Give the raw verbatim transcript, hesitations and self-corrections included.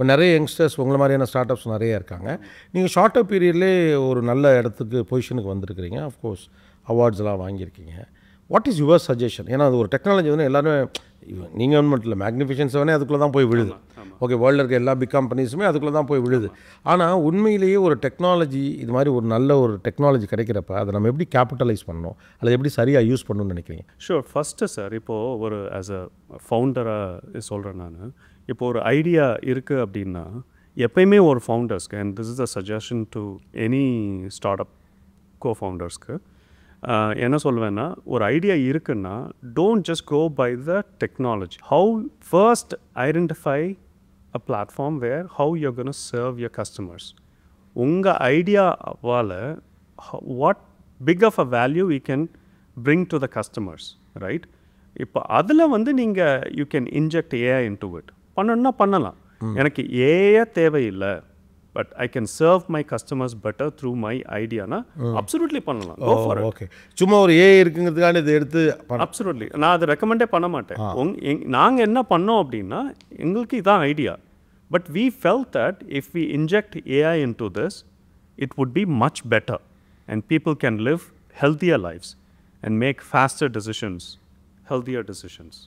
இப்போ நிறைய யங்ஸ்டர்ஸ் உங்களை மாதிரியான ஸ்டார்ட் அப்ஸ் நிறைய இருக்காங்க. நீங்கள் ஷார்ட்டாக பீரியட்லேயே ஒரு நல்ல இடத்துக்கு பொசிஷனுக்கு வந்திருக்கிறீங்க, ஆஃப்கோர்ஸ் அவார்ட்ஸ்லாம் வாங்கியிருக்கீங்க. What is your suggestion? ஏன்னா அது ஒரு டெக்னாலஜி வந்து எல்லாருமே நீங்கள் மட்டும் இல்லை, மேக்னிஃபிஷன் செவனே அதுக்குள்ளே தான் போய் விழுது. ஓகே, வேர்ல்டில் இருக்க எல்லா பிக் கம்பெனிஸுமே அதுக்குள்ளே தான் போய் விழுது. ஆனால் உண்மையிலேயே ஒரு டெக்னாலஜி, இது மாதிரி ஒரு நல்ல ஒரு டெக்னாலஜி கிடைக்கிறப்ப அதை நம்ம எப்படி கேபிட்டலைஸ் பண்ணணும், அதை எப்படி சரியாக யூஸ் பண்ணணும்னு நினைக்கிறீங்க? ஷூர். ஃபஸ்ட்டு சார், இப்போது ஒரு ஆஸ் அ ஃபவுண்டராக சொல்கிறேன் நான், இப்போ ஒரு ஐடியா இருக்குது அப்படின்னா எப்பயுமே ஒரு ஃபவுண்டர்ஸ்க்கு, and this is a suggestion to any start up co ஃபவுண்டர்ஸ்க்கு, என்ன சொல்வேன்னா ஒரு ஐடியா இருக்குன்னா don't just go by the technology. How first identify a platform where how you can serve your customers. உங்கள் ஐடியாவால் what pick of a value you can bring to the customers, right? இப்போ அதில் வந்து நீங்கள் you can inject AI into it. பண்ணணுன்னா பண்ணலாம், எனக்கு AI தேவையில்லை, but I can serve my customers better through my ஐடியானா அப்சல்யூட்லி பண்ணலாம். Go for it. ஓகே, சும்மா ஒரு ஏஐ இருக்குங்கிறதுக்காக இதை எடுத்து அப்சல்யூட்லி நான் அதை ரெக்கமெண்டே பண்ண மாட்டேன். நாங்கள் என்ன பண்ணோம் அப்படின்னா, எங்களுக்கு இதான் idea, but we fell that if we inject AI into this it would be much better and people can live healthier lives and make faster decisions, healthier decisions.